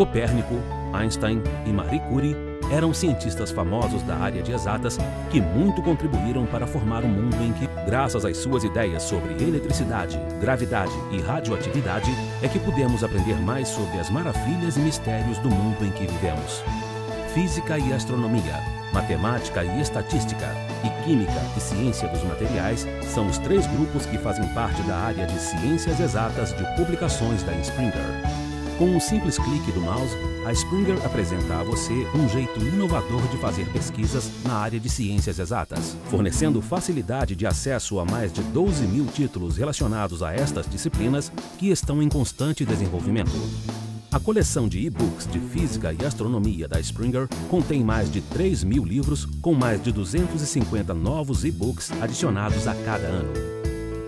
Copérnico, Einstein e Marie Curie eram cientistas famosos da área de exatas que muito contribuíram para formar um mundo em que, graças às suas ideias sobre eletricidade, gravidade e radioatividade, é que podemos aprender mais sobre as maravilhas e mistérios do mundo em que vivemos. Física e astronomia, matemática e estatística, e química e ciência dos materiais são os três grupos que fazem parte da área de ciências exatas de publicações da Springer. Com um simples clique do mouse, a Springer apresenta a você um jeito inovador de fazer pesquisas na área de ciências exatas, fornecendo facilidade de acesso a mais de 12 mil títulos relacionados a estas disciplinas que estão em constante desenvolvimento. A coleção de e-books de física e astronomia da Springer contém mais de 3 mil livros, com mais de 250 novos e-books adicionados a cada ano.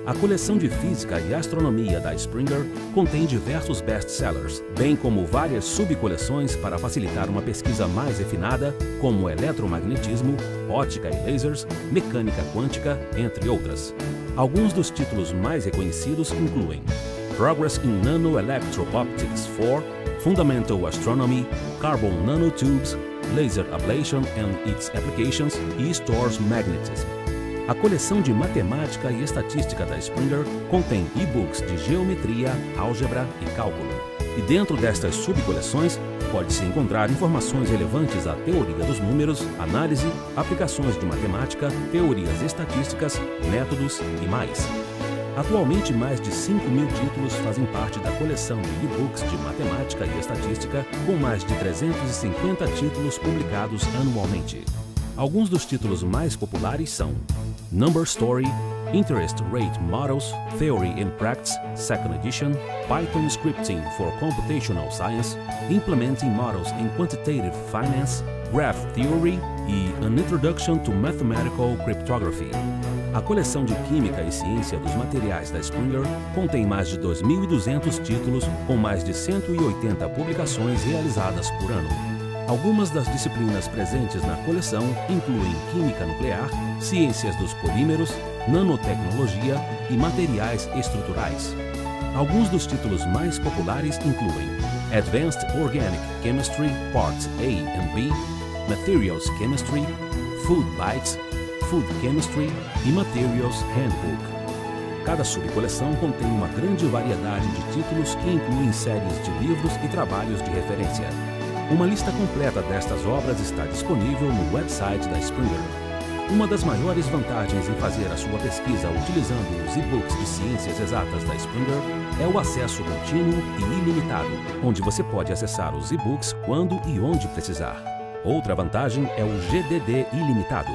A coleção de física e astronomia da Springer contém diversos best-sellers, bem como várias subcoleções para facilitar uma pesquisa mais refinada, como eletromagnetismo, ótica e lasers, mecânica quântica, entre outras. Alguns dos títulos mais reconhecidos incluem Progress in Nanoelectro Optics 4, Fundamental Astronomy, Carbon Nanotubes, Laser Ablation and Its Applications e Stars Magnetism. A coleção de matemática e estatística da Springer contém e-books de geometria, álgebra e cálculo. E dentro destas subcoleções pode-se encontrar informações relevantes à teoria dos números, análise, aplicações de matemática, teorias estatísticas, métodos e mais. Atualmente, mais de 5 mil títulos fazem parte da coleção de e-books de matemática e estatística, com mais de 350 títulos publicados anualmente. Alguns dos títulos mais populares são Number Story, Interest Rate Models, Theory and Practice, 2nd Edition, Python Scripting for Computational Science, Implementing Models in Quantitative Finance, Graph Theory e An Introduction to Mathematical Cryptography. A coleção de Química e Ciência dos Materiais da Springer contém mais de 2.200 títulos, com mais de 180 publicações realizadas por ano. Algumas das disciplinas presentes na coleção incluem Química Nuclear, Ciências dos Polímeros, Nanotecnologia e Materiais Estruturais. Alguns dos títulos mais populares incluem Advanced Organic Chemistry Parts A and B, Materials Chemistry, Food Bites, Food Chemistry e Materials Handbook. Cada subcoleção contém uma grande variedade de títulos que incluem séries de livros e trabalhos de referência. Uma lista completa destas obras está disponível no website da Springer. Uma das maiores vantagens em fazer a sua pesquisa utilizando os e-books de ciências exatas da Springer é o acesso contínuo e ilimitado, onde você pode acessar os e-books quando e onde precisar. Outra vantagem é o GDD ilimitado.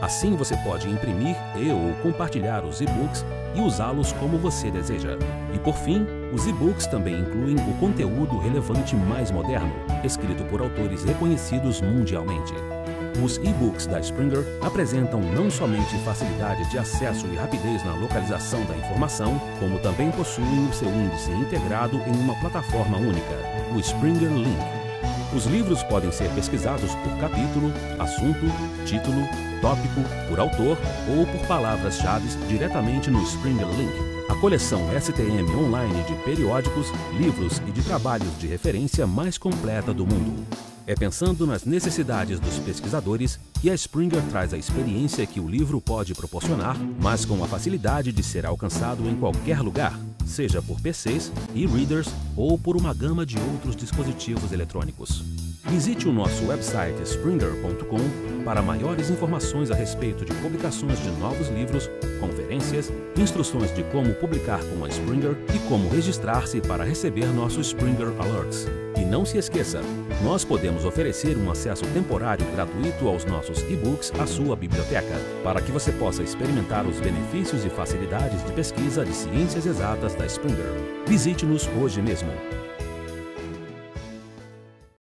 Assim, você pode imprimir e ou compartilhar os e-books e usá-los como você deseja. E, por fim, os e-books também incluem o conteúdo relevante mais moderno, escrito por autores reconhecidos mundialmente. Os e-books da Springer apresentam não somente facilidade de acesso e rapidez na localização da informação, como também possuem o seu índice integrado em uma plataforma única, o SpringerLink. Os livros podem ser pesquisados por capítulo, assunto, título, tópico, por autor ou por palavras-chave diretamente no SpringerLink. A coleção STM online de periódicos, livros e de trabalhos de referência mais completa do mundo. É pensando nas necessidades dos pesquisadores que a Springer traz a experiência que o livro pode proporcionar, mas com a facilidade de ser alcançado em qualquer lugar, seja por PCs, e-readers ou por uma gama de outros dispositivos eletrônicos. Visite o nosso website springer.com para maiores informações a respeito de publicações de novos livros, conferências, instruções de como publicar com a Springer e como registrar-se para receber nossos Springer Alerts. E não se esqueça, nós podemos oferecer um acesso temporário gratuito aos nossos e-books à sua biblioteca, para que você possa experimentar os benefícios e facilidades de pesquisa de ciências exatas da Springer. Visite-nos hoje mesmo!